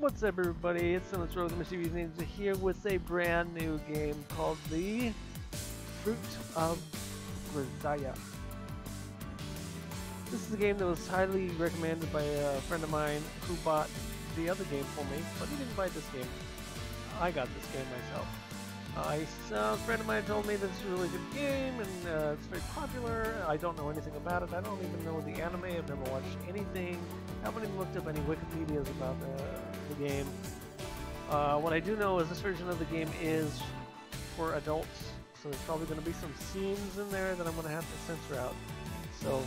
What's up, everybody? It's Sinlessrogue, Mischievous Ninja here with a brand new game called The Fruit of Grisaia. This is a game that was highly recommended by a friend of mine who bought the other game for me, but he didn't buy this game. I got this game myself. A friend of mine told me that it's a really good game and it's very popular. I don't know anything about it. I don't even know the anime. I've never watched anything. I haven't even looked up any Wikipedias about the game. What I do know is this version of the game is for adults, so there's probably going to be some scenes in there that I'm going to have to censor out. So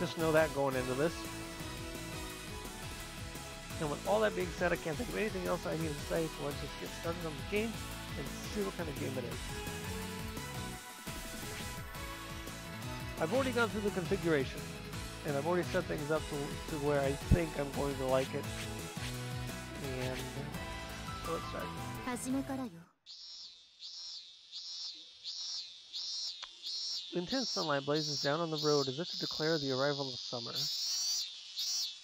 just know that going into this. And with all that being said, I can't think of anything else I need to say, so let's just get started on the game and see what kind of game it is. I've already gone through the configuration, and I've already set things up to where I think I'm going to like it. And so let's start. Intense sunlight blazes down on the road as if to declare the arrival of summer.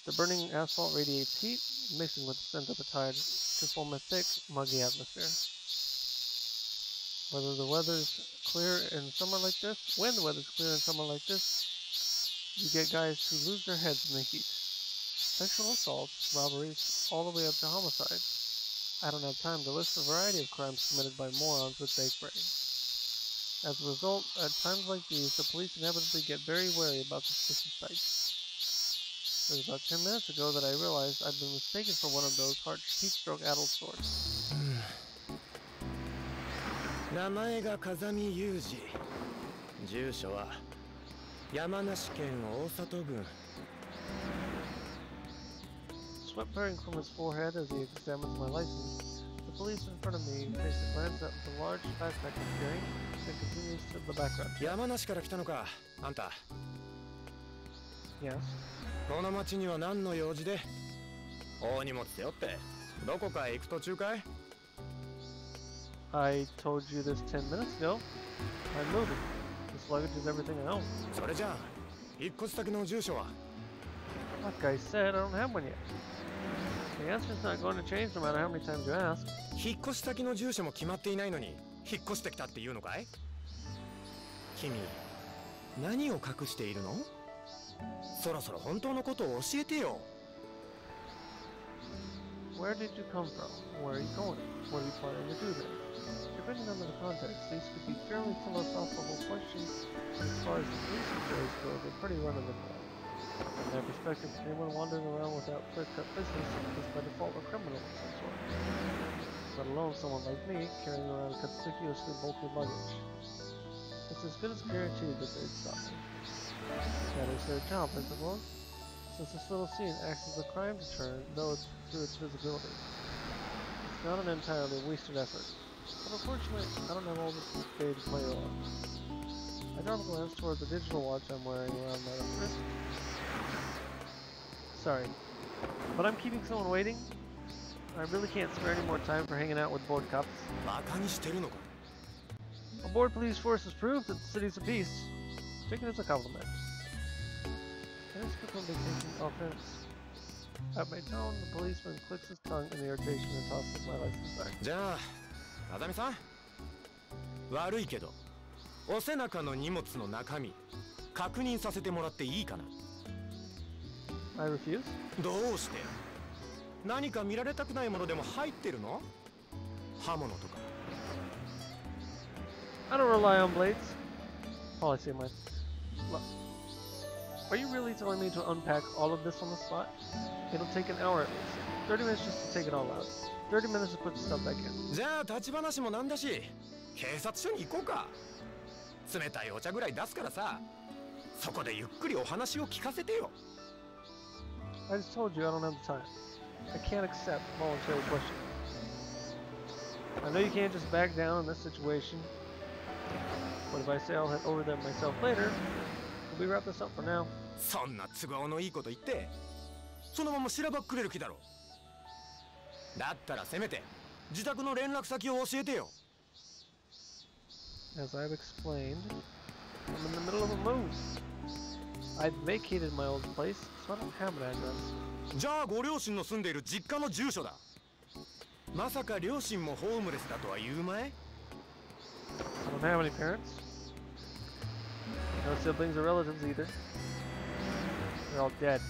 The burning asphalt radiates heat, mixing with the scent of the tide to form a thick, muggy atmosphere. When the weather's clear in summer like this, you get guys who lose their heads in the heat. Sexual assaults, robberies, all the way up to homicide. I don't have time to list the variety of crimes committed by morons with fake brains. As a result, at times like these, the police inevitably get very wary about suspicious sights. It was about 10 minutes ago that I realized I'd been mistaken for one of those heatstroke addled swords. Name is Kazami Yuji. Jusho wa Yamanashi ken Oosato gun. Sweat pouring from his forehead as he examines my license, the police in front of me takes a glance at the large backpack I'm carrying and continues to the background. Yamanashi kara kita no ka, anta? Yes. I told you this 10 minutes ago. I'm moving. This luggage is everything I own. Like I said, I don't have one yet. The answer's not going to change no matter how many times you ask. Where did you come from? Where are you going? What are you planning to do there? Depending on the context, these could be fairly philosophical questions, but as far as the police affairs go, they're pretty run-of-the-mill. From their perspective, anyone wandering around without clear-cut business is by default a criminal of some sort, let alone someone like me carrying around conspicuously bulky luggage. It's as good as guaranteed that they'd stop me. That is their job, I suppose, since this little scene acts as a crime deterrent, though it's through its visibility. It's not an entirely wasted effort, but unfortunately, I don't have all this day to play along. I drop a glance toward the digital watch I'm wearing around my wrist. Sorry, but I'm keeping someone waiting. I really can't spare any more time for hanging out with bored cops. A bored police force has proved that the city's a beast. Take it as a compliment. Inexplicably taking offense at my tone, the policeman clicks his tongue in irritation and tosses my license back. I refuse. I don't rely on blades. Oh, I see my... Look, are you really telling me to unpack all of this on the spot? It'll take an hour at least. 30 minutes just to take it all out. 30 minutes to put the stuff back in. I just told you I don't have the time. I can't accept voluntary questions. I know you can't just back down in this situation. But if I say I'll head over there myself later, we wrap this up for now. As I've explained, I'm in the middle of a move. I've vacated my old place, so I don't have an address. じゃあご両親の住んでいる実家の住所だ。まさか両親もホームレスだとは言うまい? I don't have any parents. No siblings or relatives either. They're all dead.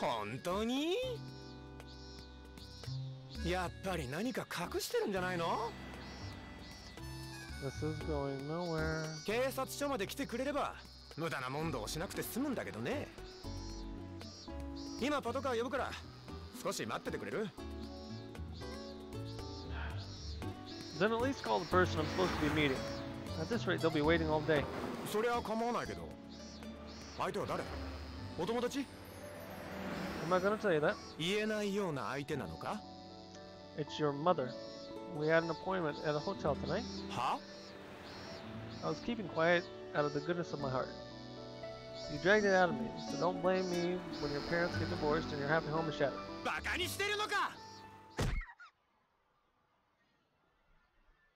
本当に? やっぱり何か隠してるんじゃないの? This is going nowhere. 警察署まで来てくれれば無駄な問答をしなくて済むんだけどね。今パトカー呼ぶから少し待っててくれる? Then at least call the person I'm supposed to be meeting. At this rate, they'll be waiting all day. そりゃ構わないけど。相手は誰? お友達? Am I gonna tell you that? 言えないような相手なのか? It's your mother. We had an appointment at a hotel tonight. Huh? I was keeping quiet out of the goodness of my heart. You dragged it out of me, so don't blame me when your parents get divorced and your happy home is shattered. バカにしてるのか?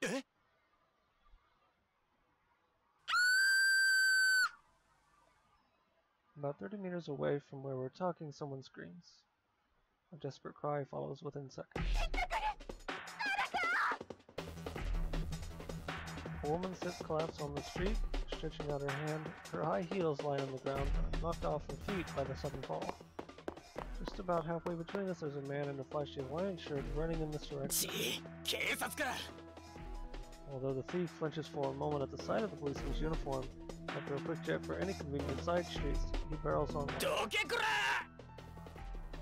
え? 30 meters away from where we're talking, someone screams. A desperate cry follows within seconds. A woman sits collapsed on the street, stretching out her hand. Her high heels lie on the ground, knocked off her feet by the sudden fall. Just about halfway between us, there's a man in a flashy Hawaiian shirt running in this direction. Although the thief flinches for a moment at the sight of the policeman's uniform, after a quick check for any convenient side streets, he barrels on.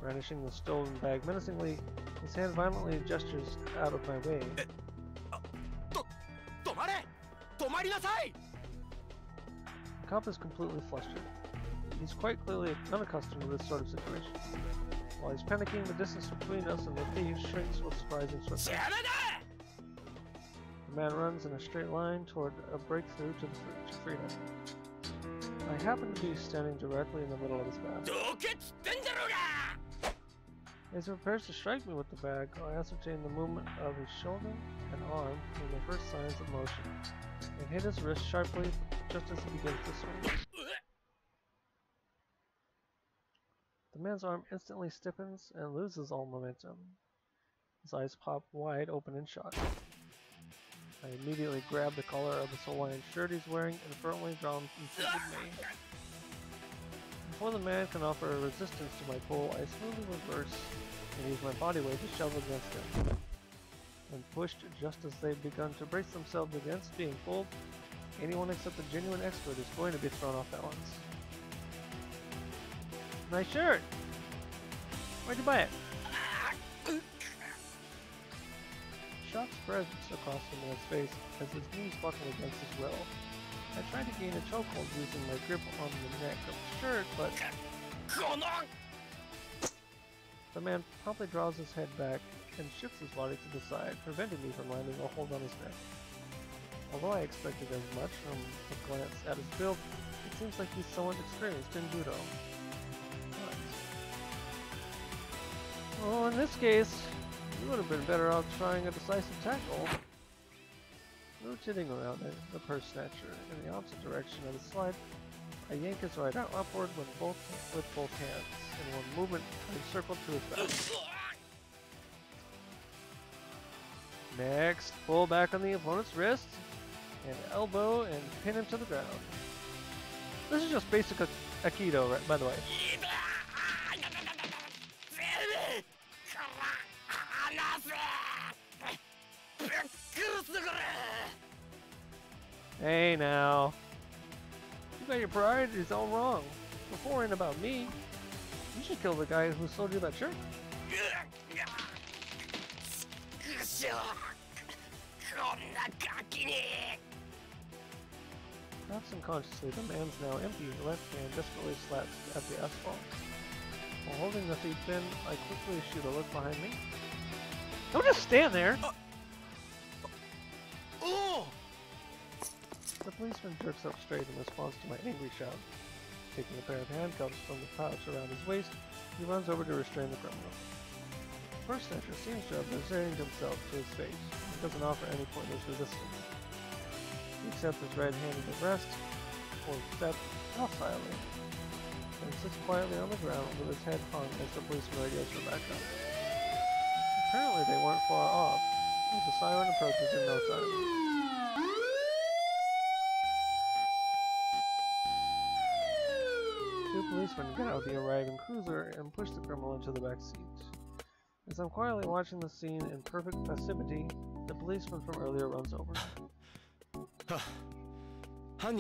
Brandishing the stolen bag menacingly, his hand violently gestures out of my way. The cop is completely flustered. He's quite clearly unaccustomed to this sort of situation. While he's panicking, the distance between us and the thief shrinks with surprise and swiftness. The man runs in a straight line toward a breakthrough to freedom. I happen to be standing directly in the middle of his path. As he prepares to strike me with the bag, I ascertain the movement of his shoulder and arm from the first signs of motion, and hit his wrist sharply just as he begins to swing. The man's arm instantly stiffens and loses all momentum. His eyes pop wide open in shock. I immediately grab the collar of the Hawaiian shirt he's wearing and firmly draw him into me. Before the man can offer a resistance to my pull, I smoothly reverse and use my body weight to shove against him. When pushed just as they've begun to brace themselves against being pulled, anyone except a genuine expert is going to be thrown off balance. Nice shirt! Where'd you buy it? Shock spreads across the man's face as his knees buckle against his will. I try to gain a chokehold using my grip on the neck of the shirt, but the man promptly draws his head back and shifts his body to the side, preventing me from landing a hold on his neck. Although I expected as much from a glance at his build, it seems like he's somewhat experienced in judo. But, well, in this case, you would have been better off trying a decisive tackle. Rotating around the purse snatcher in the opposite direction of the slide, I yank his right out upward with both hands. In one movement, I circle to his back. Next, pull back on the opponent's wrist and elbow and pin him to the ground. This is just basic Aikido, right, by the way. Hey now, you got your priorities all wrong. Before and about me, you should kill the guy who sold you that shirt. Perhaps unconsciously, the man's now empty left hand desperately slaps at the asphalt. While holding the feet thin, I quickly shoot a look behind me. Don't just stand there! The policeman jerks up straight in response to my angry shout. Taking a pair of handcuffs from the pouch around his waist, he runs over to restrain the criminal. The purse snatcher seems to have resigned himself to his fate and doesn't offer any pointless resistance. He accepts his right hand at the breast, or step docilely. and sits quietly on the ground with his head hung as the policeman radios for backup. Apparently they weren't far off, as the siren approaches in no time. Two policemen get out the arriving cruiser and push the criminal into the back seat. As I'm quietly watching the scene in perfect passivity, the policeman from earlier runs over. I'll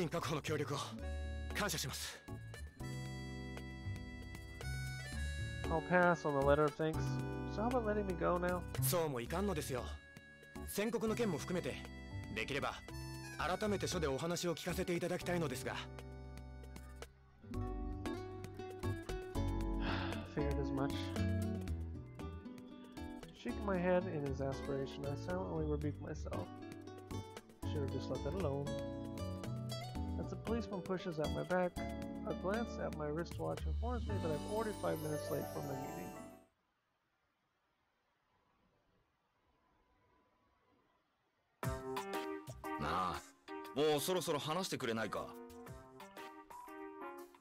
pass on the letter of thanks. So how about letting me go now? Figured as much. Shaking my head in exasperation, I silently rebuked myself. Should have just let that alone. As the policeman pushes at my back, a glance at my wristwatch informs me that I'm already 5 minutes late for my meeting. Nah, もうそろそろ話してくれないか?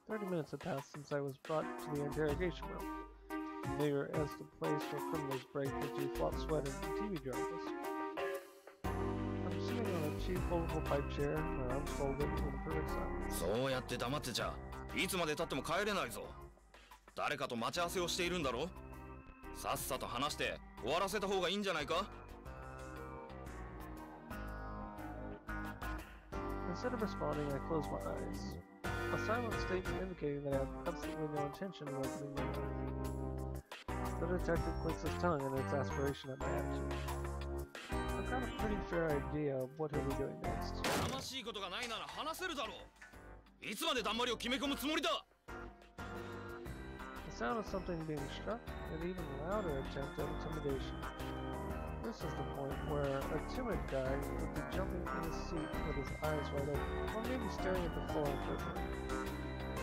30 minutes have passed since I was brought to the interrogation room, familiar as the place where criminals break into flop sweaters and TV journalists. I'm sitting on a cheap foldable pipe chair, my arms folded in perfect silence. Instead of responding, I closed my eyes. A silent statement indicating that I have absolutely no intention of opening my mouth. The detective clicks his tongue in exasperation at my attitude. I've got a pretty fair idea of what he'll be doing next. The sound of something being struck, an even louder attempt at intimidation. This is the point where a timid guy would be jumping in his seat with his eyes wide open, or maybe staring at the floor in prison.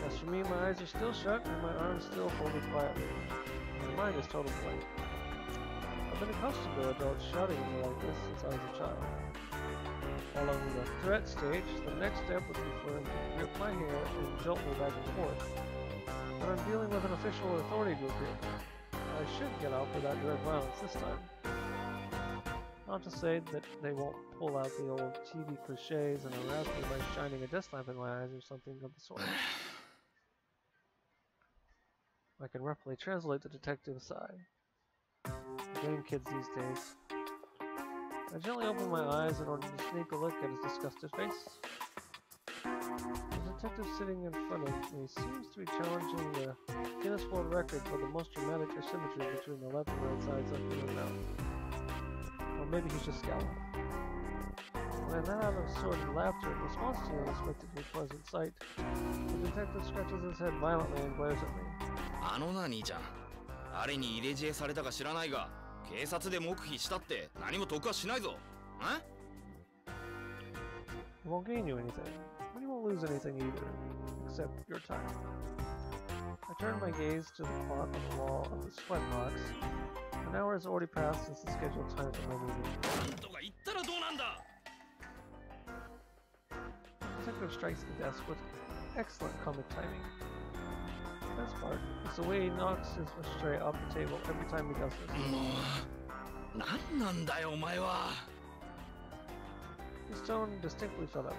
As for me, my eyes are still shut and my arms still folded quietly. My mind is total blank. I've been accustomed to adults shouting at me like this since I was a child. While I'm in the threat stage, the next step would be for him to grip my hair and jolt me back and forth. But I'm dealing with an official authority group here. I should get out without direct violence this time. Not to say that they won't pull out the old TV cliches and harass me by shining a desk lamp in my eyes or something of the sort. I can roughly translate the detective's sigh. Game kids these days. I gently opened my eyes in order to sneak a look at his disgusted face. The detective sitting in front of me seems to be challenging the Guinness World Record for the most dramatic asymmetry between the left and right sides of human mouth. Maybe he's just scowling. When that out of sordid laughter in response to an unexpectedly pleasant sight, the detective scratches his head violently and glares at me. He won't gain you anything, but he won't lose anything either, except your time. I turned my gaze to the clock on the wall of the sweatbox. An hour has already passed since the scheduled time for my meeting. The detective strikes the desk with excellent comic timing. The best part is the way he knocks his ashtray off the table every time he does this. His tone distinctly fell out.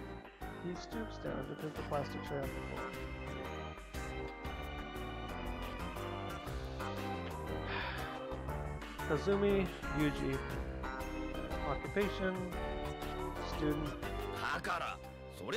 He stoops down to pick the plastic tray off the floor. Kazami Yuji. Occupation. Student. Kazami Yuji, occupation, student. Kazami Yuji, occupation, student.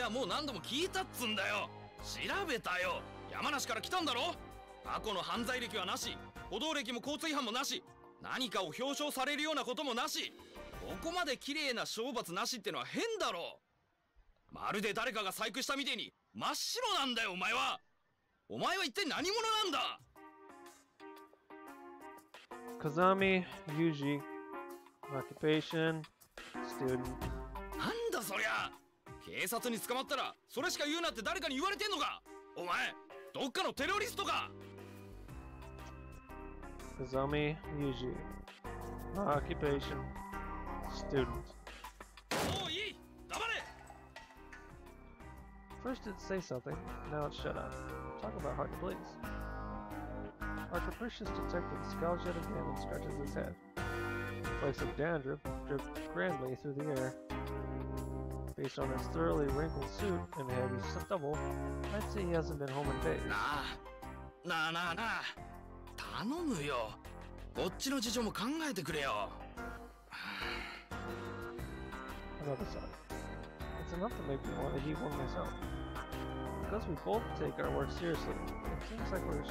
First it say something, now it's shut up. Talk about hard to place. Our capricious detective scowls yet again and scratches his head. Flakes of dandruff drip grandly through the air. Based on his thoroughly wrinkled suit and heavy stubble, I'd say he hasn't been home in days. Another sigh. It's enough to make me want to eat one myself. Because we both take our work seriously, it seems like we're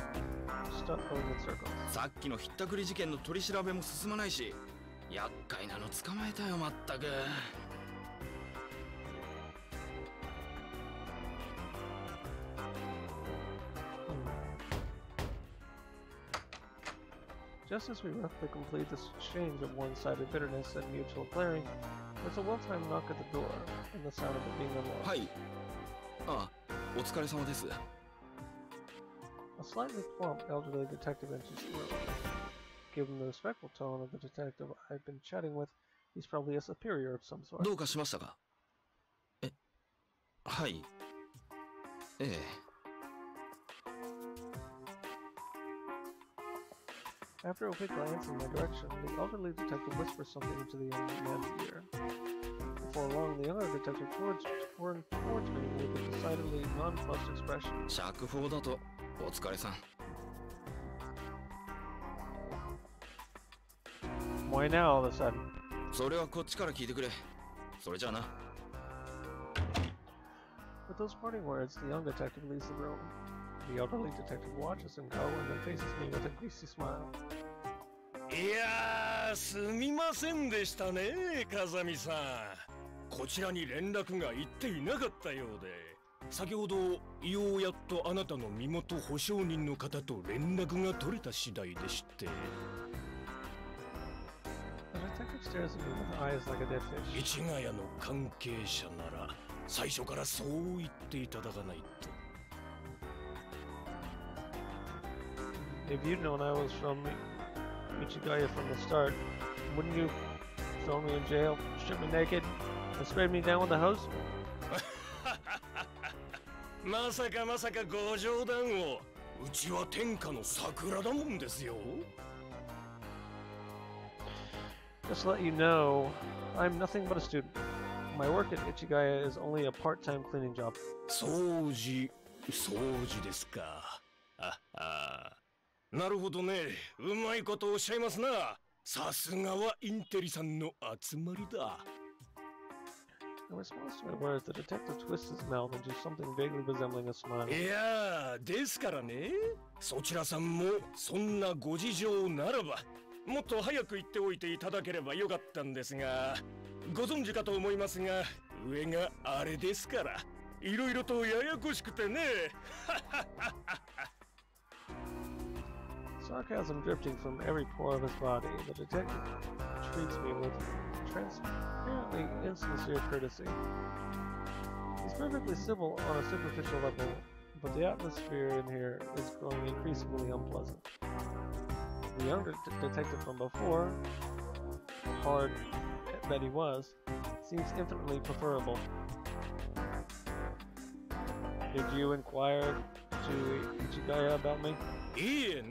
stuck going in circles. Just as we roughly complete this exchange of one-sided bitterness and mutual glaring, there's a well-timed knock at the door, and the sound of it being unlocked. A slightly plump elderly detective enters the room. Given the respectful tone of the detective I've been chatting with, he's probably a superior of some sort. After a quick glance in my direction, the elderly detective whispers something into the young man's ear. Before long, the other detective turned towards me with a decidedly nonplussed expression. Why now, all of a sudden? With those parting words, the young detective leaves the room. The elderly detective watches him go and then faces me with a greasy smile. The detective stares at me with eyes like a dead fish. If you'd known I was from Ichigaya from the start, wouldn't you throw me in jail, strip me naked, and spread me down with a hose? Just to let you know, I'm nothing but a student. My work at Ichigaya is only a part-time cleaning job. In response to my words, the detective twists his mouth into something vaguely resembling a smile. Sarcasm drifting from every pore of his body, the detective treats me with transparently insincere courtesy. He's perfectly civil on a superficial level, but the atmosphere in here is growing increasingly unpleasant. The younger detective from before, hard that he was, seems infinitely preferable. Did you inquire to Ichigaya about me? Since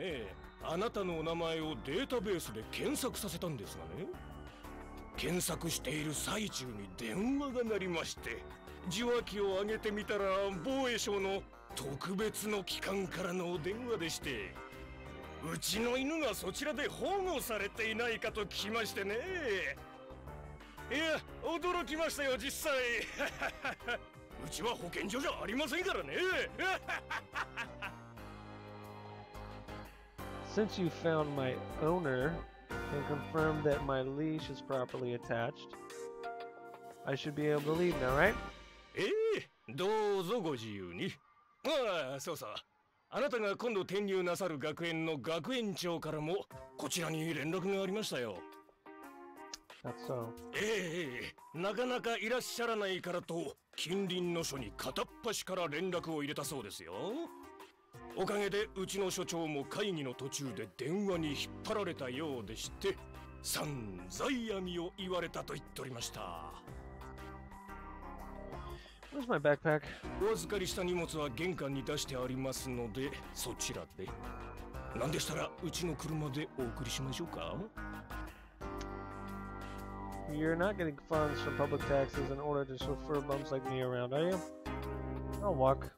you found my owner and confirmed that my leash is properly attached, I should be able to leave now, right? That's so. Where's my backpack? You're not getting funds from public taxes in order to chauffeur bums like me around, are you? I'll walk.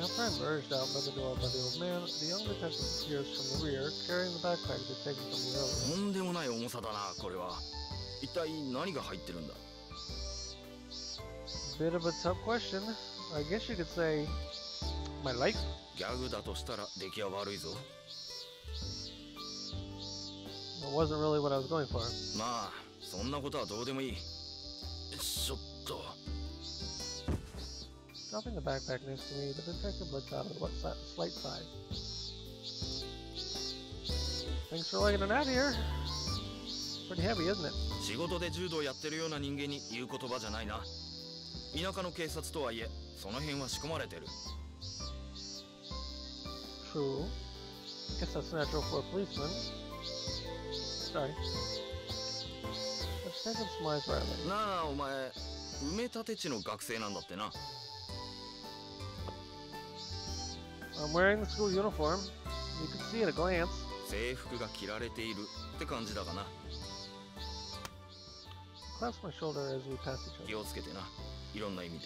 Alpine urged out by the door by the old man. The young detective appears from the rear, carrying the backpack that taken from the elevator. Bit of a tough question. I guess you could say... my life? It wasn't really what I was going for. Dropping the backpack next to me, the detective looks out of the slight side. Thanks for legging it out here. Pretty heavy, isn't it? True. I guess that's natural for a policeman. Sorry. The detective smiles brightly. Nah, I'm wearing the school uniform. You can see at a glance. Clasp my shoulder as we pass each other. With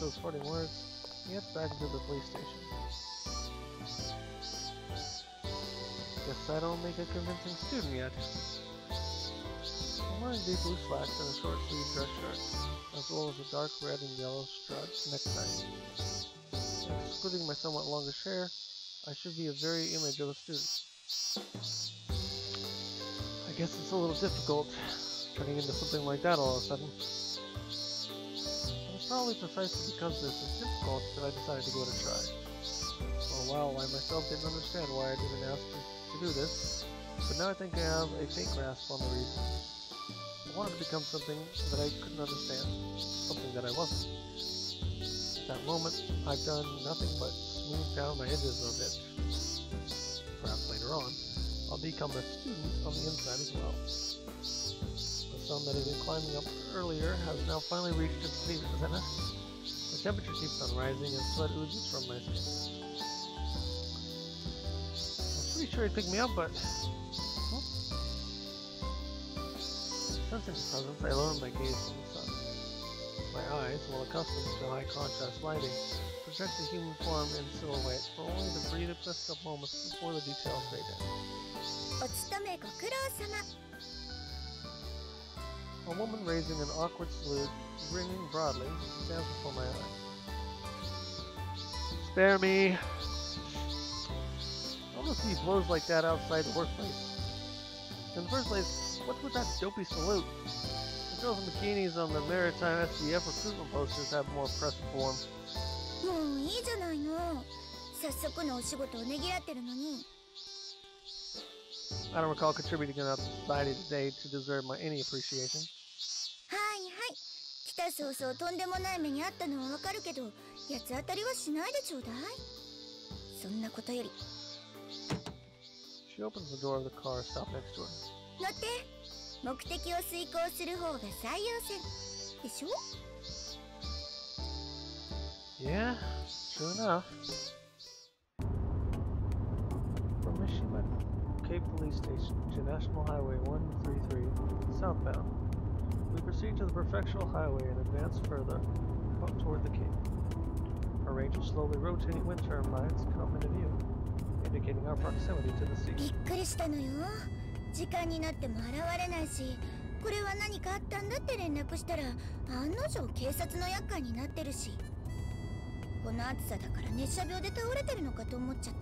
those parting words, he heads back into the police station. Guess I don't make a convincing student yet. I'm wearing deep blue slacks and a short sleeve dress shirt, as well as a dark red and yellow striped necktie. Excluding my somewhat longer hair, I should be a very image of a student. I guess it's a little difficult turning into something like that all of a sudden. And it's probably precisely because this is difficult that I decided to give it a try. For a while, I myself didn't understand why I'd even asked to do this, but now I think I have a faint grasp on the reason. I wanted to become something that I couldn't understand, something that I wasn't. That moment, I've done nothing but smooth down my edges a bit. Perhaps later on, I'll become a student on the inside as well. The sun that had been climbing up earlier has now finally reached its zenith. The temperature keeps on rising and sweat oozes from my skin. I was pretty sure he'd pick me up, but... well. Sensing his presence, I lowered my gaze from the sun. My eyes, while accustomed to high contrast lighting, project a human form in silhouette for only to breathe it just a moment before the details fade in. A woman raising an awkward salute, grinning broadly, stands before my eyes. Spare me! I want to see blows like that outside the workplace. In the first place, what's with that dopey salute? Girls in bikinis on the maritime SDF recruitment posters have more impressive form. I don't recall contributing enough to society today to deserve my any appreciation. She opens the door of the car stopped next to her. 目的を遂行する方が最優先。でしょ? Yeah, true enough. From Mishima Cape Police Station to National Highway 133, southbound, we proceed to the Prefectural Highway and advance further up toward the Cape. A range of slowly rotating wind turbines come into view, indicating our proximity to the sea. びっくりしたのよ。 時間になっても現れないし、これは何かあったんだって連絡したら、案の定警察の厄介になってるし。この暑さだから熱射病で倒れてるのかと思っちゃっ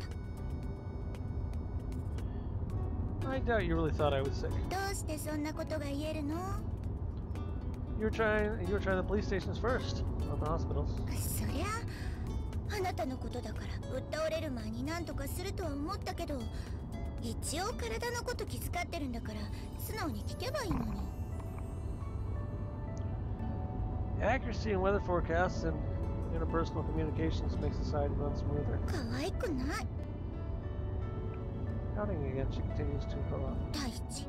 た。I doubt you really thought I was sick. どうしてそんなことが言えるの? You were trying the police stations first, not the hospitals. そりゃ、あなたのことだから、ぶっ倒れる前に何とかするとは思ったけど。 一応体のこと気遣ってるんだから素直に聞けばいいのに。Accuracy in weather forecasts and interpersonal communications make society run smoother. 可愛くない。Counting again, she continues to go on. 第一、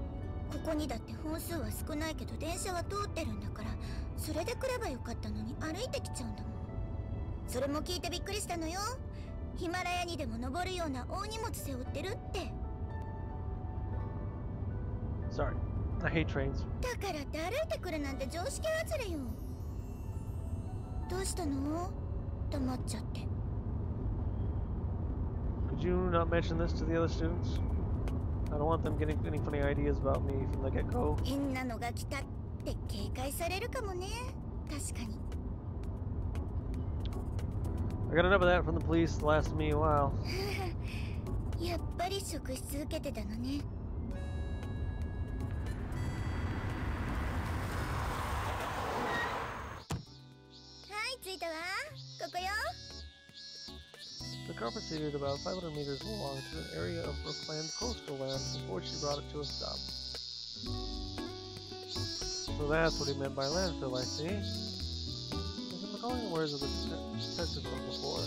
ここにだって本数は少ないけど電車は通ってるんだから、それで来ればよかったのに歩いてきちゃうんだもん。それも聞いてびっくりしたのよ。ヒマラヤにでも登るような大荷物背負ってるって。Sorry, I hate trains. だからって歩いてくるなんて常識外れよ。どうしたの？黙っちゃって。Could you not mention this to the other students? I don't want them getting any funny ideas about me from the get-go. 変なのが来たって警戒されるかもね。確かに。I got enough of that from the police. It lasted me a while. やっぱり職質受けてたのね。はい、着いたわ。ここよ。The carpet seated about 500 meters long to an area of reclaimed coastal land before she brought it to a stop. So that's what he meant by landfill, I see. I've been recalling the words of the detective from before.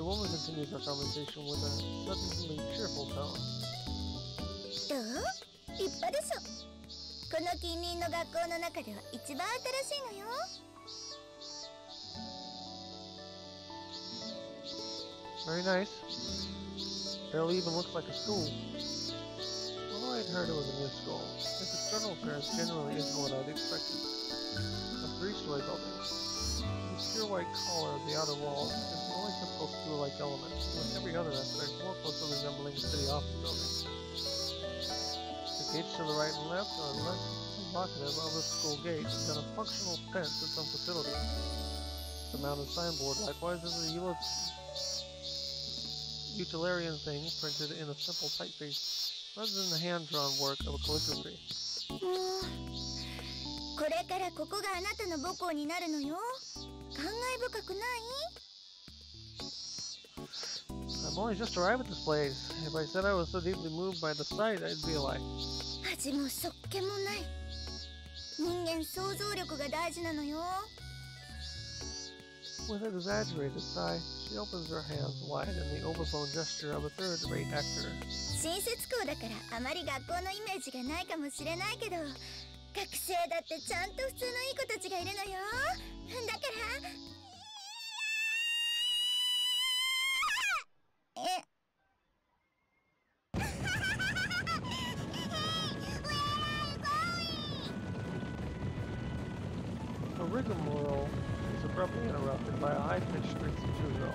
The woman continues her conversation with a suddenly cheerful tone. Very nice. Barely even looks like a school. Although I'd heard it was a new school, its external appearance generally isn't what I'd expected. A three-story building. The pure white color of the outer walls is the only typical school-like element, with every other aspect more closely resembling a city office building. The gates to the right and left are less evocative of a school gate than a functional fence at some facility. The mounted signboard likewise is a utilitarian thing printed in a simple typeface rather than the hand-drawn work of a calligraphy. I've only just arrived at this place. If I said I was so deeply moved by the sight, I'd be a lie. With an exaggerated sigh, she opens her hands wide in the overblown gesture of a third-rate actor. A rigmarole is abruptly interrupted by a high-pitched shriek from two girls.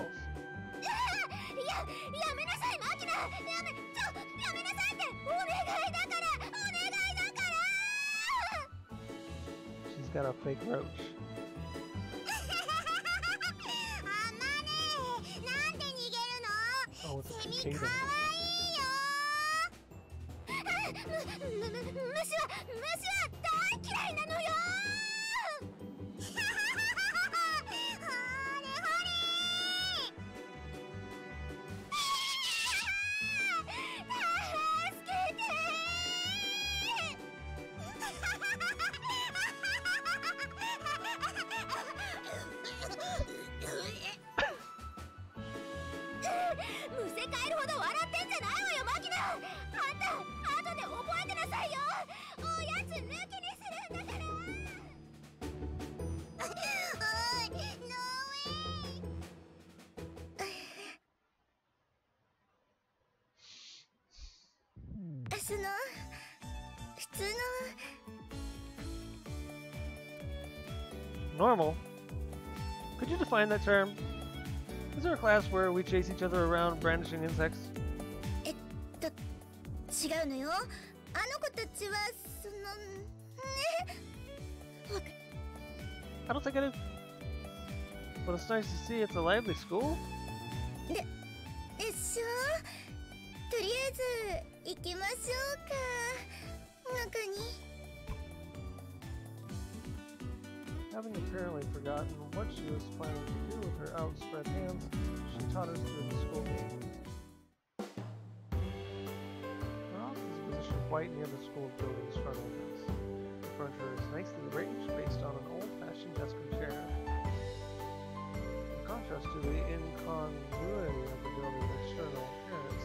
She's got a fake roach. Oh, it's a cicada. Normal? Could you define that term? Is there a class where we chase each other around brandishing insects? I don't think I do. But it's nice to see it's a lively school. Having apparently forgotten what she was planning to do with her outspread hands, she taught us through the school gate. Her office is positioned quite near the school building's front entrance. The furniture is nicely arranged based on an old-fashioned desk and chair. In contrast to the incongruity of the building's external appearance,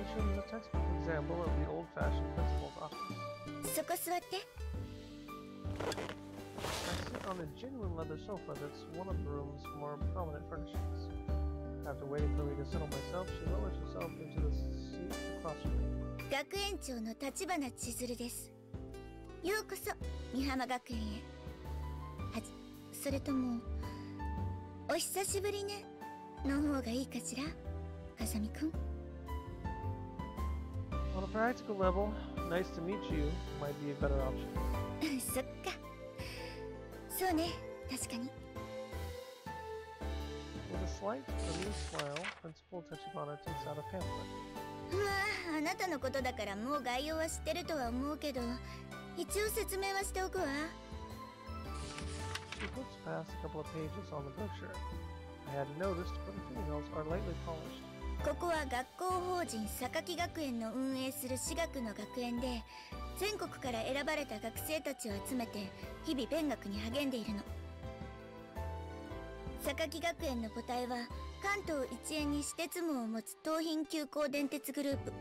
this room is a textbook example of the old-fashioned principal's office. I sit on a genuine leather sofa that's one of the room's more prominent furnishings. After waiting for me to settle myself, she lowers herself into the seat across from me. Gakuenchou Tachibana Chizuru desu. Youkoso Mihama Gakuen e. Sore tomo o hisashiburi ne no hou ga ii kashira, Kazami-kun. On a practical level, nice to meet you might be a better option. Sokka. So ne, tashikani. With a slight, amused smile, Principal Tachibana takes out a pamphlet. Ma, anata no koto dakara mou gaiyou wa shiteru to wa omou kedo, ichiou setsumei wa shite oku wa. She flips past a couple of pages on the brochure. I hadn't noticed, but the females are lightly polished. ここは学校法人サカキ学園の運営する私学の学園で、全国から選ばれた学生たちを集めて日々勉学に励んでいるの。サカキ学園の母体は関東一円に私鉄網を持つ東浜急行電鉄グループ。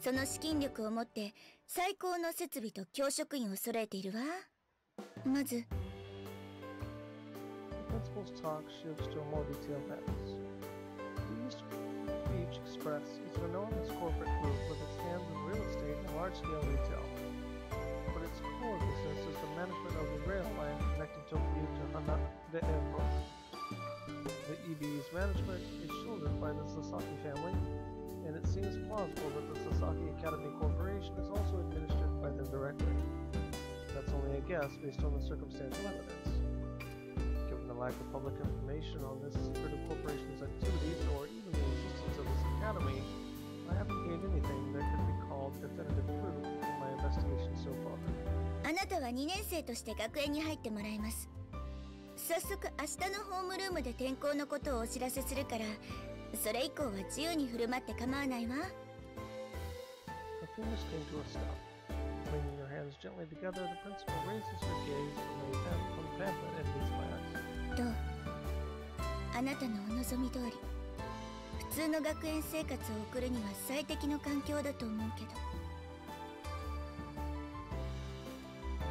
その資金力を持って最高の設備と教職員を揃えているわ。まず。 Beach Express is an enormous corporate group with its hands in real estate and large-scale retail. But its core business is the management of the rail line connecting Tokyo to Haneda Airport. The EB's management is shouldered by the Sasaki family, and it seems plausible that the Sasaki Academy Corporation is also administered by them directly. That's only a guess based on the circumstantial evidence. Given the lack of public information on this secret of corporation's activities or even the existence of this academy, I haven't gained anything that could be called definitive proof in my investigation so far. あなたは2年生として学園に入ってもらいます。早速明日のホームルームで転校のことをお知らせするから、それ以降は自由に振る舞って構わないわ。The fingers came to a stop. Bringing her hands gently together, the principal raises her gaze from the pamphlet and meets my eyes. どう？あなたのお望み通り。 普通の学園生活を送るには最適の環境だと思うけど。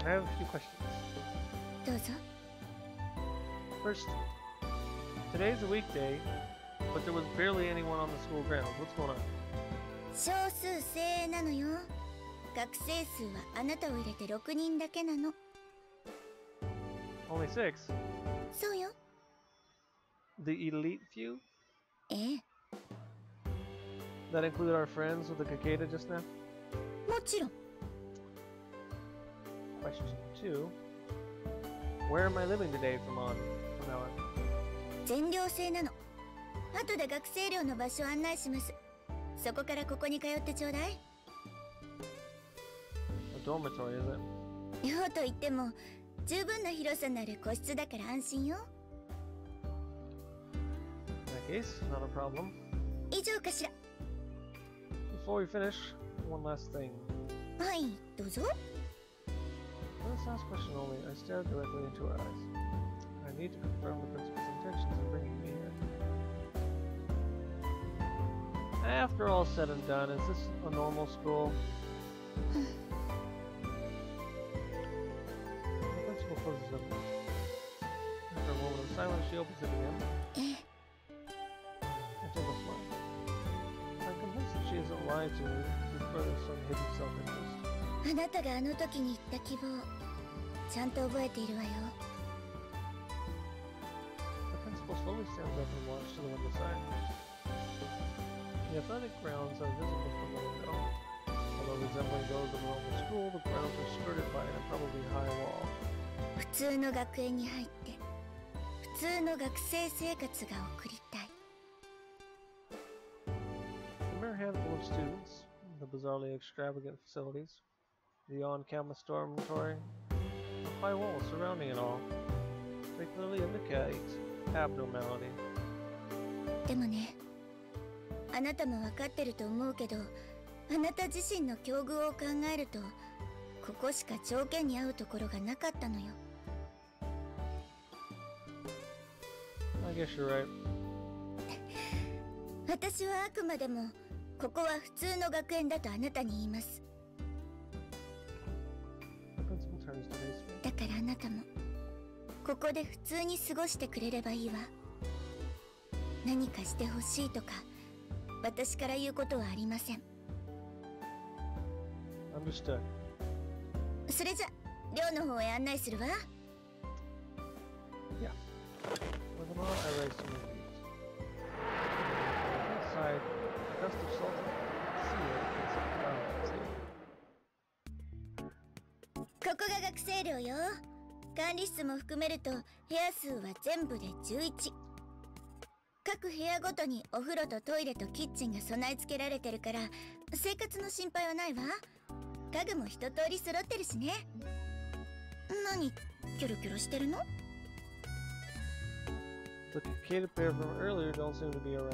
I have a few questions. どうぞ。First, today's a weekday, but there was barely anyone on the school grounds. What's going on? 少数精鋭なのよ。学生数はあなたを入れて6人だけなの。Only 6? そうよ。The elite few? ええ。 That include our friends with the cicada just now? もちろん。 Question 2. Where am I living today from now on? 全寮制なの。後で学生寮の場所を案内します。そこからここに通ってちょうだい。A dormitory, is it? 寮といっても十分な広さのある個室だから安心よ。In that case, not a problem. 以上かしら。 Before we finish, one last thing. はい、どうぞ。 For this last question only, I stared directly into her eyes. I need to confirm the principal's intentions of bringing me here. After all said and done, is this a normal school? The principal closes her mouth. After a moment of silence, she opens it again. She isn't lying to me to further some hidden self-interest. あなたがあの時に言った希望、ちゃんと覚えているわよ。The principal slowly stands up and walks to the window side. The athletic grounds are visible from the window. Although resembling those of a normal school, the grounds are skirted by a probably high wall. 普通の学園に入って、普通の学生生活が送りたい。 Handful of students, the bizarrely extravagant facilities, the on-camera dormitory, the high walls surrounding it all, they clearly indicate abnormality. でもね、あなたも分かってると思うけど、あなた自身の境遇を考えると、ここしか条件に合うところがなかったのよ。I guess you're right. 私はあくまでも。 ここは普通の学園だとあなたに言います。なたもここで普通に過ごしてくれればいいわ。何かしてほしいとか私から言うことはありません。Understood。それじゃ寮の方へ案内するわ。Yeah. With them all, I raised some reviews. Inside, a gust of salt and sea air hits the ground. ここが学生寮よ。管理室も含めると部屋数は全部で11。各部屋ごとにお風呂とトイレとキッチンが備え付けられてるから生活の心配はないわ。家具も一通り揃ってるしね。何キョロキョロしてるの？ The Kata pair from earlier don't seem to be around.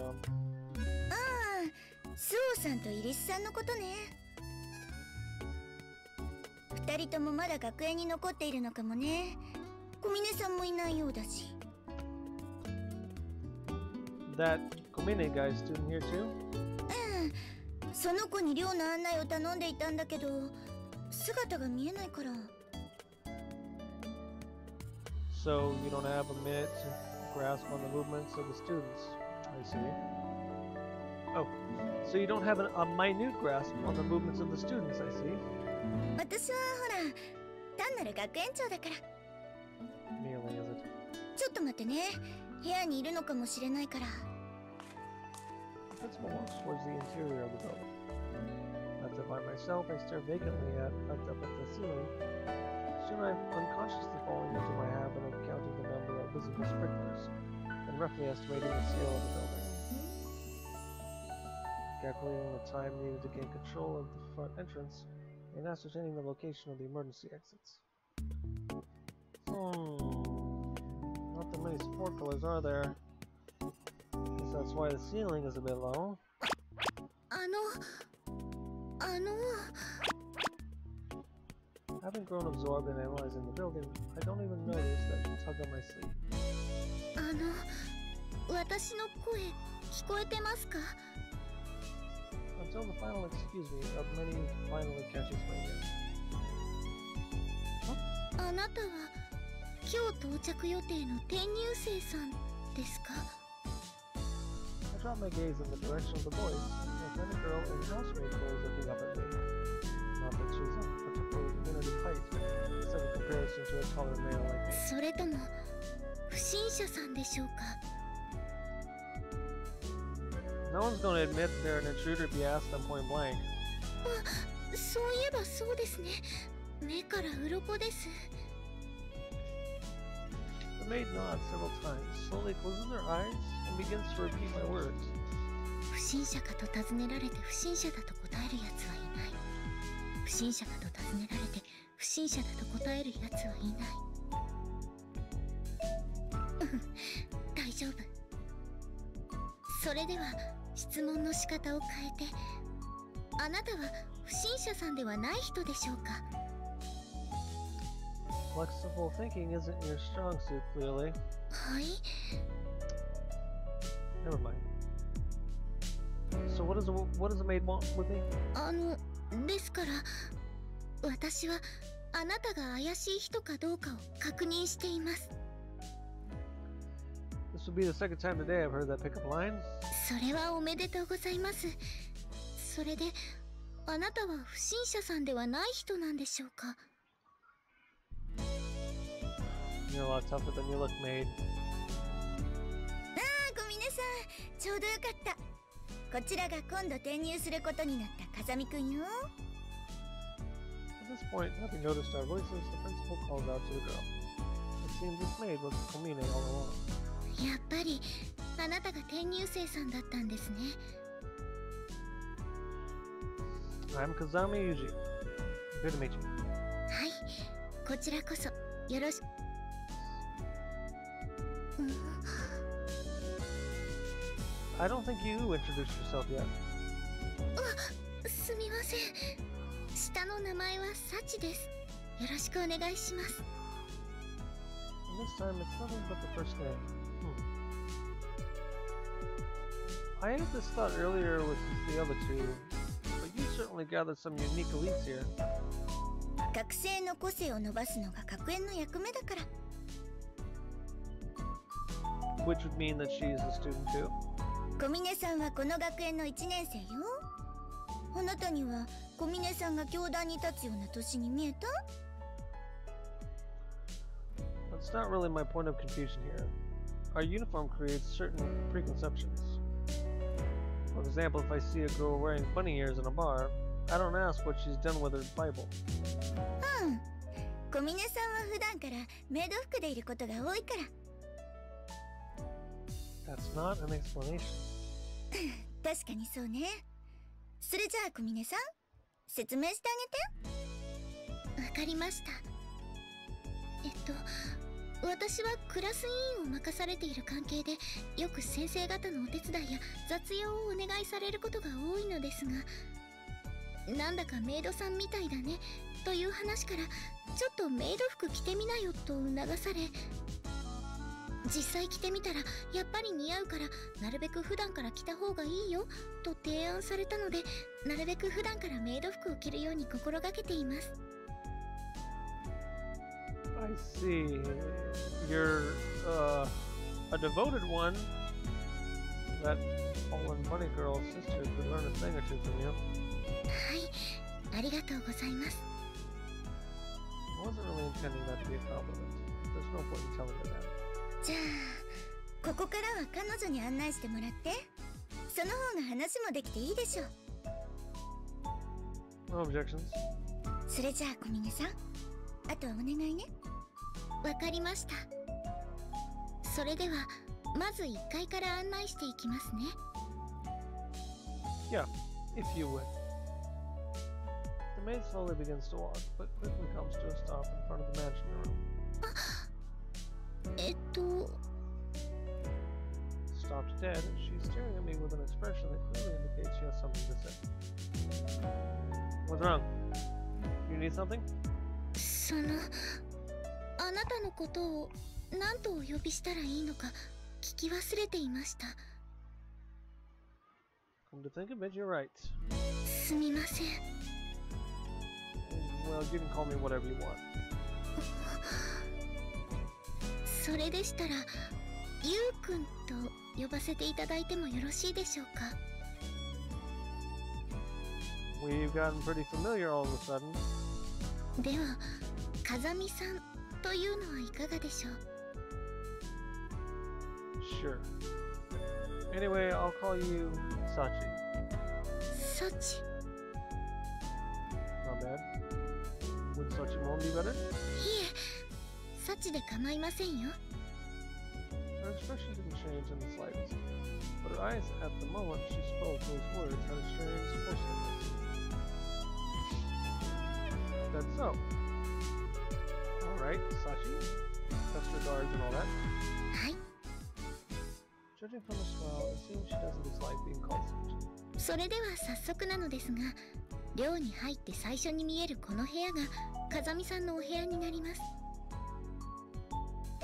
Ah, Suo-san and Iris-san. Two of them are still in the classroom. Komine-san is not there. That Komine guy is a student here too? Yes. I asked him to ask the girl to help me, but he can't see his face. So you don't have a minute to grasp on the movements of the students. I see. Oh, so you don't have a minute grasp on the movements of the students, I see. Merely, is it? The principal walks towards the interior of the building. Left up by myself, I stare vacantly up at the ceiling. Soon I'm unconsciously falling into my habit of counting the number of visible sprinklers and roughly estimating the seal of the building. Calculating the time needed to gain control of the front entrance and ascertaining the location of the emergency exits. Not that many sprinklers are there. I guess that's why the ceiling is a bit low. Having grown absorbed in analyzing the building, I don't even notice that tug on my sleeve. Until the final excuse me of many finally catches my ear. I dropped my gaze in the direction of the voice, and then a girl in a housemaid was looking up at me. Not that she was up. Height, instead of comparison to a taller male like me. No one's going to admit they're an intruder if you ask them point blank. The maid nods several times, slowly closes her eyes, and begins to repeat my words. Flexible thinking isn't your strong suit, clearly. Never mind. So what does the maid want with me? ですから、私はあなたが怪しい人かどうかを確認しています。This will be the second time today I've heard that pickup line. それはおめでとうございます。それで、あなたは不審者さんではない人なんでしょうか? You're a lot tougher than you look, maid. ああ、ごめんなさい。ちょうどよかった。 こちらが今度転入することになった風見くんよ。At this point, having noticed our voices, the principal called out to the girl. It seemed this maid was Komine all along. やっぱりあなたが転入生さんだったんですね。I'm Kazami Yuji. Good to meet you. はい、こちらこそよろしく。 I don't think you introduced yourself yet. Oh, sorry. My name is Sachi. Please help me. This time it's nothing but the first name. I had this thought earlier with the other two, but you certainly gathered some unique elites here. 学生の個性を伸ばすのが学園の役目だから。 Which would mean that she is a student too. 小峰さんはこの学園の1年生よ。あなたには小峰さんが教壇に立つような年に見えた？ That's not really my point of confusion here. Our uniform creates certain preconceptions. For example, if I see a girl wearing bunny ears in a bar, I don't ask what she's done with her Bible. うん。小峰さんは普段からメイド服でいることが多いから。 That's not an explanation. 確かにそうね。それじゃあ小峰さん、説明してあげて。わかりました。私はクラス委員を任されている関係で、よく先生方のお手伝いや雑用をお願いされることが多いのですが、なんだかメイドさんみたいだねという話から、ちょっとメイド服着てみなよと促され、実際着てみたらやっぱり似合うからなるべく普段から着た方がいいよと提案されたので、なるべく普段からメイド服を着るように心がけています。 I see. You're a devoted one. That fallen bunny girl sister could learn a thing or two from you. I wasn't really intending that to be a compliment. There's no point in telling her that. じゃあ、ここからは彼女に案内してもらって。その方が話もできていいでしょう。No objections. それじゃあ、小峰さん。あとはお願いね。 わかりました。それではまず1階から案内していきますね。Yeah, if you would. The maid slowly begins to walk, but quickly comes to a stop in front of the mansion room. Stopped dead, and she's staring at me with an expression that clearly indicates she has something to say. What's wrong? You need something? その。 あなたのことを何とお呼びしたらいいのか聞き忘れていました。すみません。それでしたら、ゆうくんと呼ばせていただいてもよろしいでしょうか。 では、風見さん。 というのはいかがでしょう? Sure. Anyway, I'll call you Sachi. Sachi. Not bad. Would Sachi Mon be better? いえ、Sachiで構いませんよ。Her expression didn't change in the slightest, but her eyes at the moment she spoke those words had a strange forcefulness. That's so. Right, Sachi, best regards and all that. Hi. Judging from her smile, it seems she doesn't dislike being called Sachi. それでは早速なのですが、寮に入って最初に見えるこの部屋が風見さんのお部屋になります。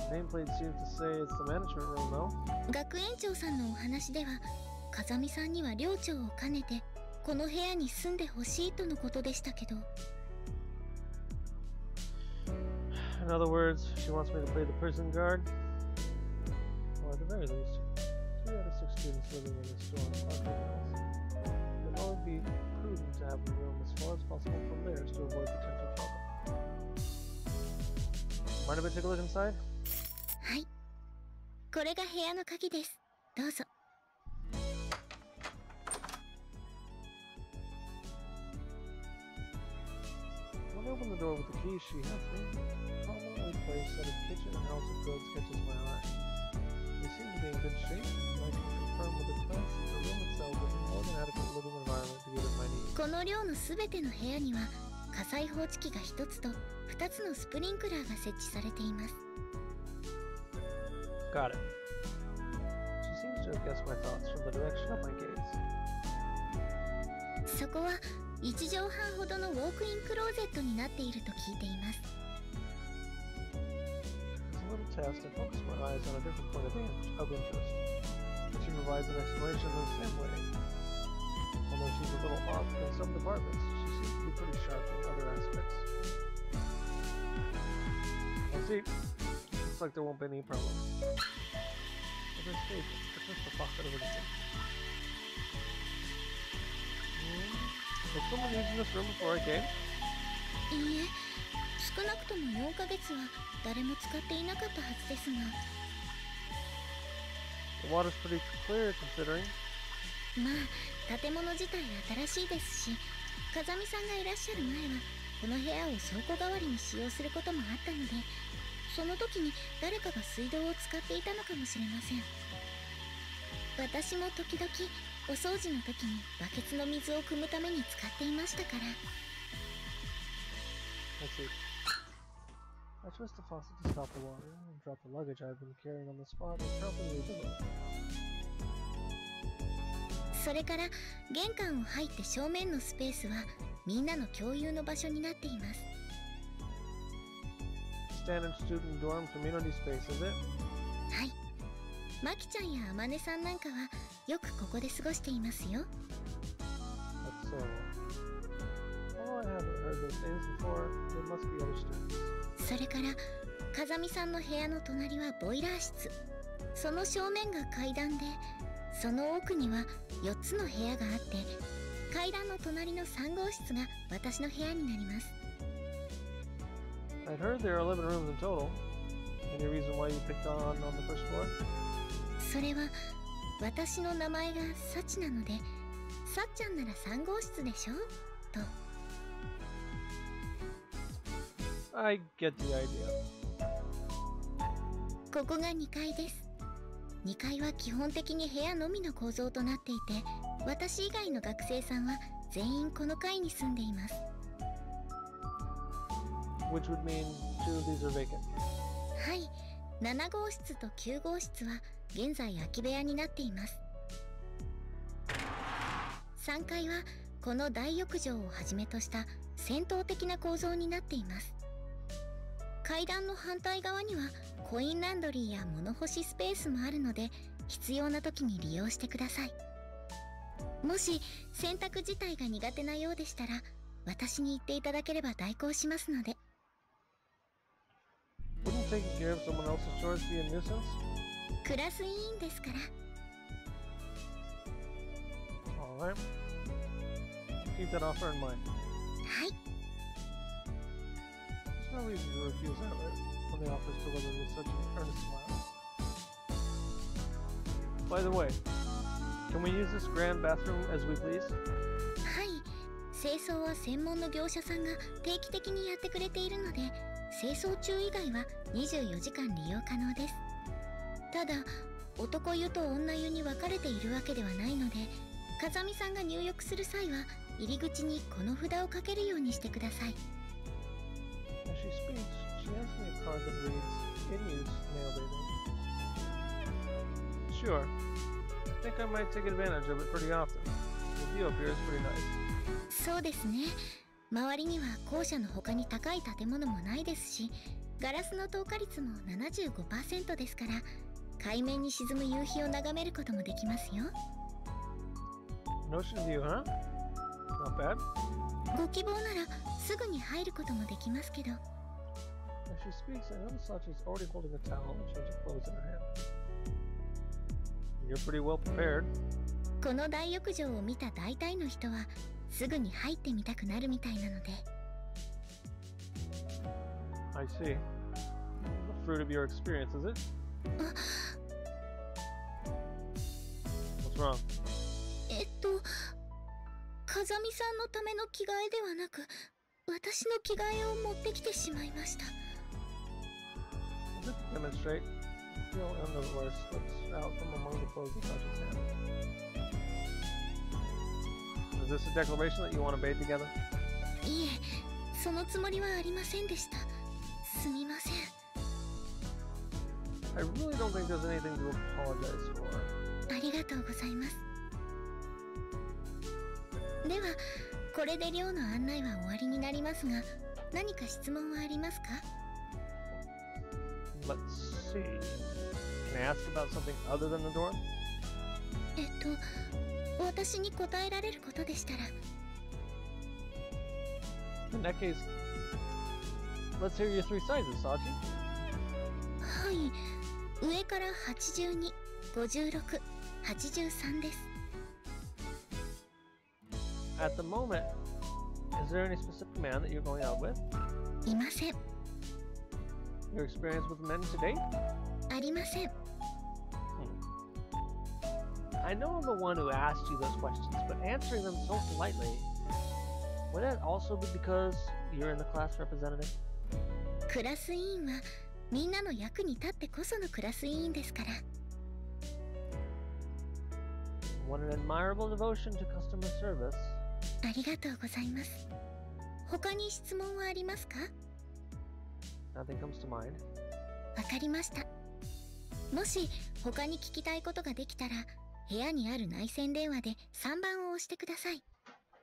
Nameplate seems to say it's the management room, though. 学園長さんのお話では、風見さんには寮長を兼ねてこの部屋に住んでほしいとのことでしたけど。 In other words, she wants me to play the prison guard. Or at the very least, 3 out of 6 students living in this dorm are females. It would only be prudent to have the room as far as possible from theirs to avoid potential trouble. Mind if I take a look inside? はい。これが部屋の鍵です。どうぞ。 Open the door with the keys she has me. Prominently placed set of kitchen and house of goods catches my eye. They seem to be in good shape, and I can confirm with the class that the room itself is more than adequate living environment to give it my needs. この寮のすべての部屋には火災報知器が1つと2つのスプリンクラーが設置されています。Got it. She seems to have guessed my thoughts from the direction of my gaze. そこは 1畳半ほどのウォークインクローゼットになっていると聞いています。See? Looks like there won't be any problem. This stage, it's the fuck out of everything. Was someone using this room before I came? No. 少なくとも4ヶ月は誰も使っていなかったはずですが。The water's pretty clear considering. まあ、建物自体新しいですし、風見さんがいらっしゃる前はこの部屋を倉庫代わりに使用することもあったので、その時に誰かが水道を使っていたのかもしれません。私も時々お掃除の時にバケツの水を汲むために使っていましたから。 I twist the faucet to stop the water and drop the luggage I've been carrying on the spot and probably do it. それから玄関を入って正面のスペースはみんなの共有の場所になっています。 Standard student dorm community space, is it? はい。マキちゃんやアマネさんなんかはよくここで過ごしていますよ。 That's so. Oh, I haven't heard those things before. There must be other students. それから風見さんの部屋の隣はボイラー室、その正面が階段で、その奥には4つの部屋があって、階段の隣の3号室が私の部屋になります。 I heard there are 11 rooms in total. Any reason why you picked on the first floor? それは私の名前がサチなので、サッちゃんなら3号室でしょと。 I get the idea. ここが2階です。2階は基本的に部屋のみの構造となっていて、私以外の学生さんは全員この階に住んでいます。 Which would mean two of these are vacant. はい、7号室と9号室は現在空き部屋になっています。3階はこの大浴場をはじめとした戦闘的な構造になっています。 階段の反対側にはコインランドリーや物干しスペースもあるので、必要な時に利用してください。もし洗濯自体が苦手なようでしたら、私に言っていただければ代行しますので。クラス委員ですから。はい。 No reason to refuse that, right? When the offer is delivered with such an earnest smile. By the way, can we use this grand bathroom as we please? はい、清掃は専門の業者さんが定期的にやってくれているので、清掃中以外は24時間利用可能です。ただ、男湯と女湯に分かれているわけではないので、風見さんが入浴する際は入り口にこの札をかけるようにしてください。 As she speaks, she hands me a card that reads, "In use, nail baby." Sure. I think I might take advantage of it pretty often. The view up here is pretty nice. そうですね。周りには校舎の他に高い建物もないですし、ガラスの透過率も 75% ですから、海面に沈む夕日を眺めることもできますよ。Ocean view, huh? Not bad. ご希望なら。 すぐに入ることもできますけど。この大浴場を見た大体の人はすぐに入ってみたくなるみたいなので。I see. The fruit of your experience, is it? What's wrong? 風見さんのための着替えではなく。 私の着替えを持ってきてしまいました。いえ、そのつもりはありませんでした。すみません。ありがとうございます。では、 これで寮の案内は終わりになりますが、何か質問はありますか? Let's see. Can I ask about something other than the dorm? 私に答えられることでしたら。In that case, let's hear your three sizes, Sachi. 位、上から82、56、83です。At the moment, is there any specific man that you're going out with? いません。Your experience with men today? ありません。I know I'm the one who asked you those questions, but answering them so politely, would that also be because you're in the class representative? クラス委員はみんなの役に立ってこそのクラス委員ですから。 What an admirable devotion to customer service. ありがとうございます。他に質問はありますか？ Nothing comes to mind. わかりました。もし他に聞きたいことができたら、部屋にある内線電話で3番を押してください。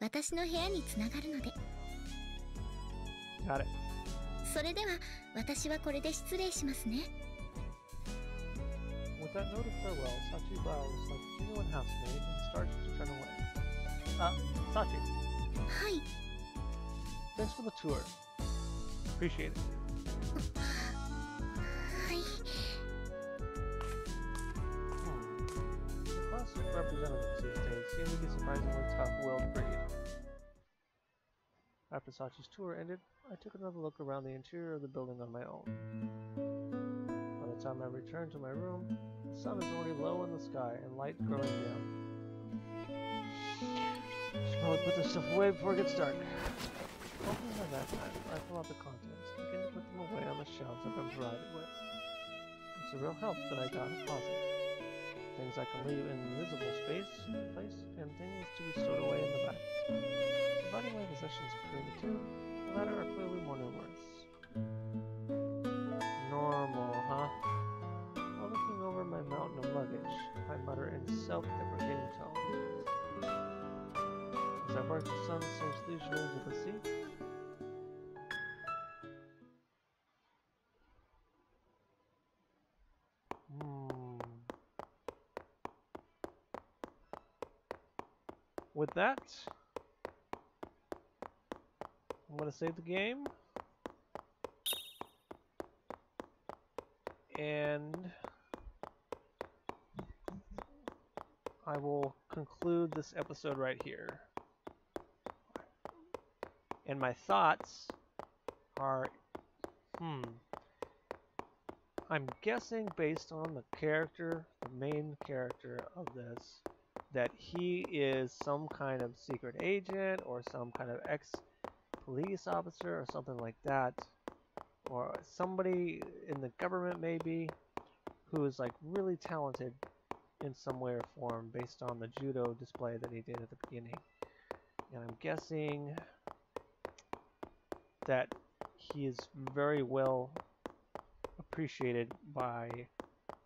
私の部屋につながるので。Got it. それでは私はこれで失礼しますね。With that note of farewell, Sachi bows like a genuine housemaid and starts to turn away. Sachi. Hi. Thanks for the tour. Appreciate it. Hi. The classic representatives these days seem to be surprisingly tough, well-bred. After Sachi's tour ended, I took another look around the interior of the building on my own. By the time I returned to my room, the sun is already low in the sky and light growing dim. Should probably put this stuff away before it gets dark. Hopefully by that time, I fill out the contents and begin to put them away on the shelves I've been provided with. It's a real help that I got a closet. Things I can leave in invisible place, and things to be stowed away in the back. Dividing my possessions between the two, the latter are clearly more numerous. Normal, huh? While looking over my mountain of luggage, I mutter in self-deprecating tone. As I watch the sun sinks leisurely into the sea. With that, I'm gonna save the game and I will conclude this episode right here. And my thoughts are, I'm guessing based on the character, the main character of this, that he is some kind of secret agent or some kind of ex-police officer or something like that, or somebody in the government maybe who is like really talented in some way or form based on the judo display that he did at the beginning. And I'm guessing that he is very well appreciated by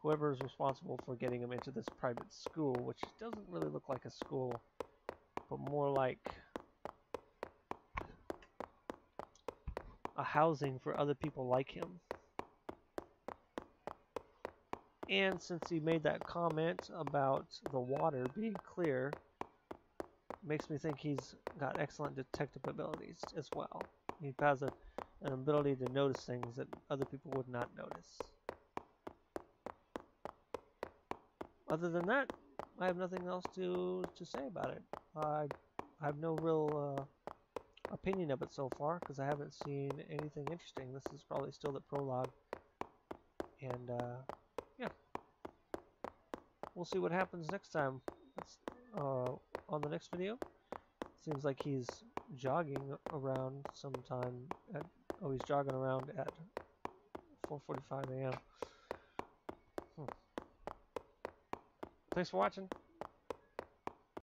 whoever is responsible for getting him into this private school, which doesn't really look like a school but more like a housing for other people like him. And since he made that comment about the water being clear, makes me think he's got excellent detective abilities as well. He has an ability to notice things that other people would not notice. Other than that, I have nothing else to say about it. I have no real opinion of it so far because I haven't seen anything interesting. This is probably still the prologue, and yeah, we'll see what happens next time on the next video. Seems like he's jogging around sometime at, oh, he's jogging around at 4:45 a.m. Thanks for watching.